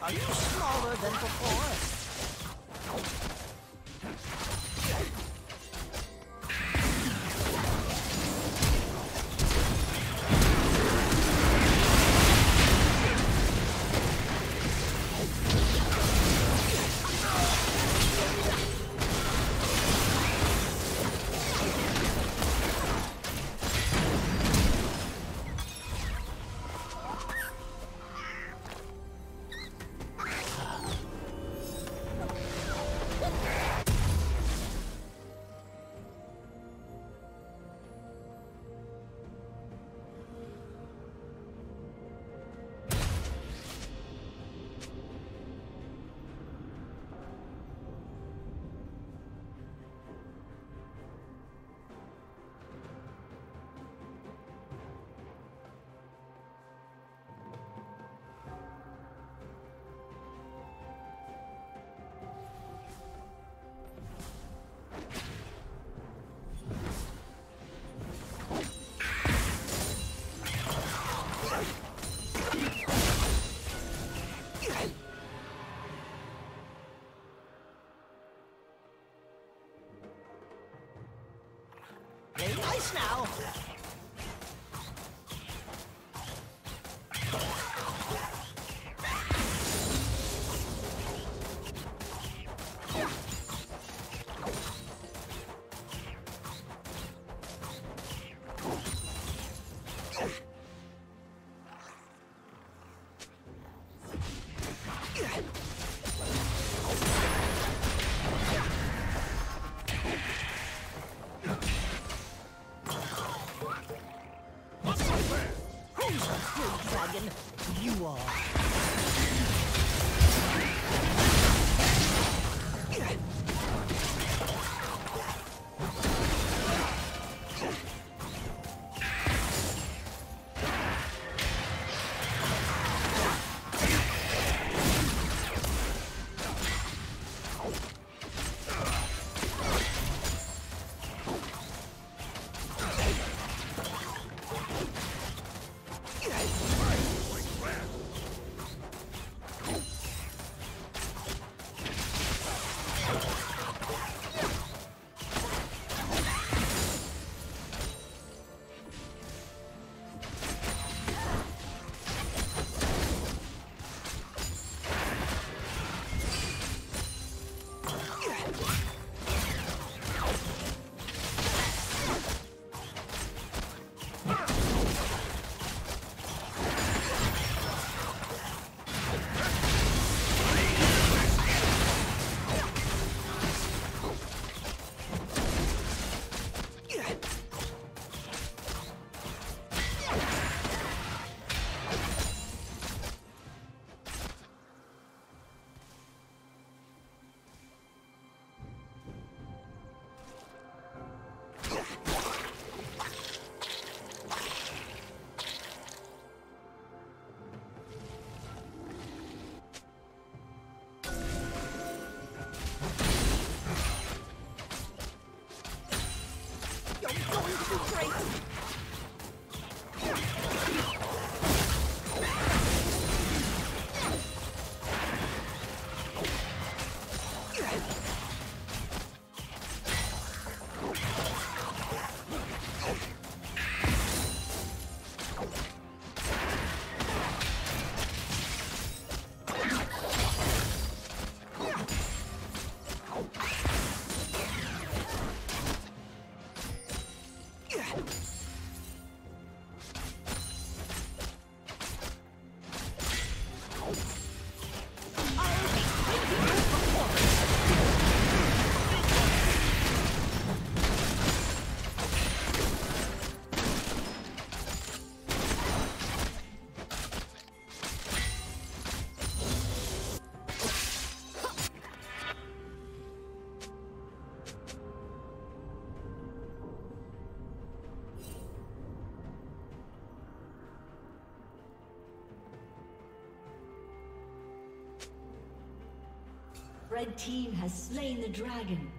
Are you smaller than before? Nice now. You are. Red team has slain the dragon.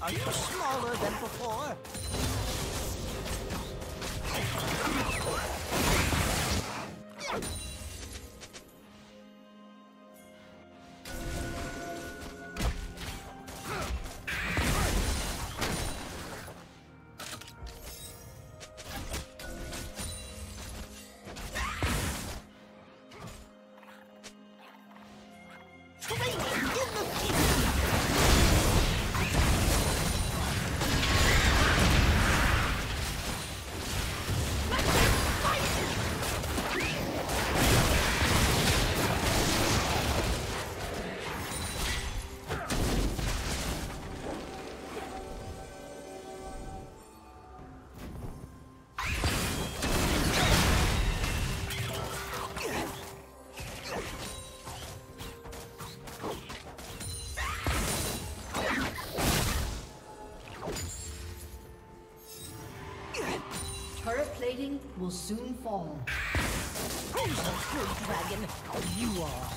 Are you smaller than before? Fight! dragon will soon fall. Who's the true dragon? You are.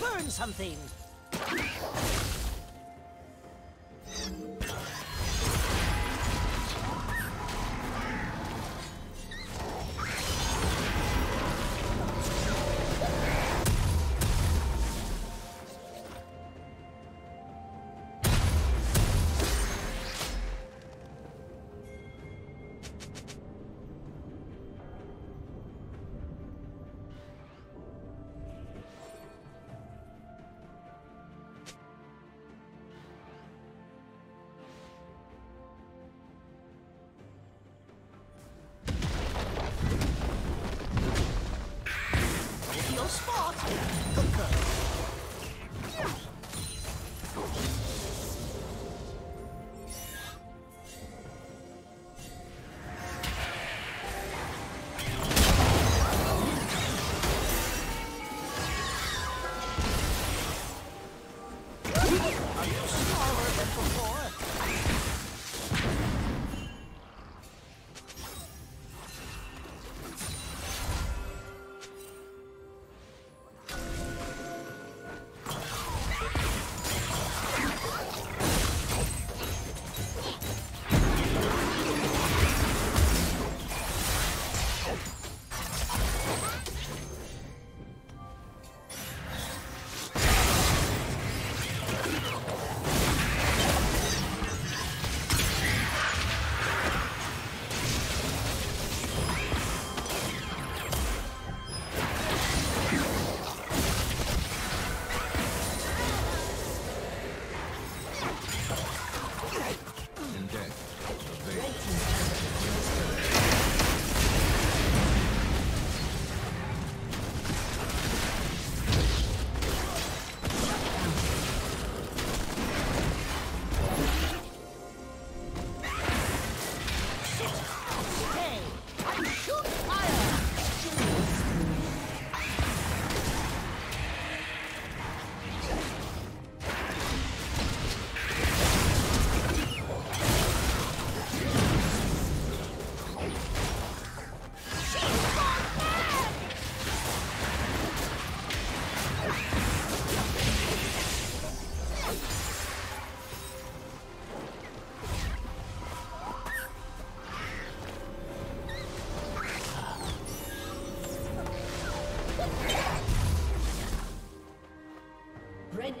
Burn something! Red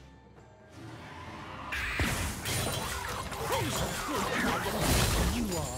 You are.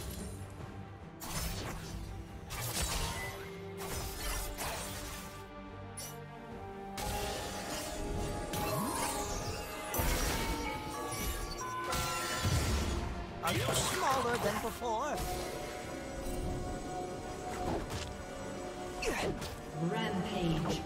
Are you smaller than before? Rampage.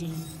dominating.